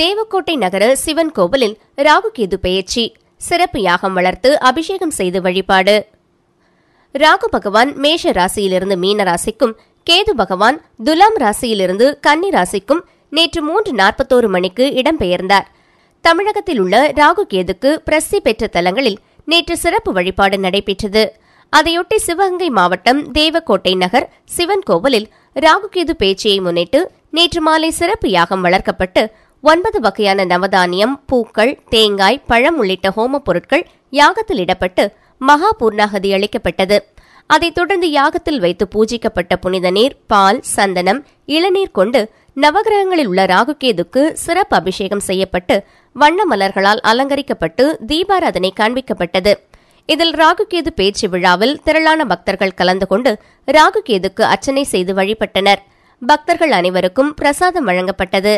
தேவக்கோட்டை நகர சிவன் கோவிலில் ராகு கேது பெயர்ச்சி, சிறப்பு யாகம் வளர்த்து அபிஷேகம் செய்து வழிபாடு. ராகு பகவான் மேஷ ராசியிலிருந்து மீன ராசிக்கும், கேது பகவான் துலாம் ராசியிலிருந்து கன்னி ராசிக்கும் நேற்று 3:41 மணிக்கு இடம்பெயர்ந்தார். தமிழகத்தில் உள்ள ராகு கேதுக்கு பிரசித்தி பெற்ற தலங்களில் நேற்று சிறப்பு வழிபாடு நடைபெற்றது. அதையொட்டி சிவகங்கை மாவட்டம் தேவக்கோட்டை நகர் சிவன் கோவிலில் ராகு கேது பேச்சியை முன்னிட்டு நேற்று மாலை சிறப்பு யாகம் வளர்க்கப்பட்டு 9 வகையான நவதானியம், பூக்கள், தேங்காய், பழம் உள்ளிட்ட ஹோம பொருட்கள் யாகத்தில் இடப்பட்டு மகாபூர்ணாகதி அளிக்கப்பட்டது. அதைத் தொடர்ந்து யாகத்தில் வைத்து பூஜிக்கப்பட்ட புனித நீர், பால், சந்தனம், இளநீர் கொண்டு நவகிரகங்களில் உள்ள ராகுகேதுக்கு சிறப்பு அபிஷேகம் செய்யப்பட்டு வண்ண மலர்களால் அலங்கரிக்கப்பட்டு தீபாராதனை காண்பிக்கப்பட்டது. இதில் ராகுகேது பேச்சு விழாவில் திரளான பக்தர்கள் கலந்து கொண்டு ராகுகேதுக்கு அர்ச்சனை செய்து வழிபட்டனர். பக்தர்கள் அனைவருக்கும் பிரசாதம் வழங்கப்பட்டது.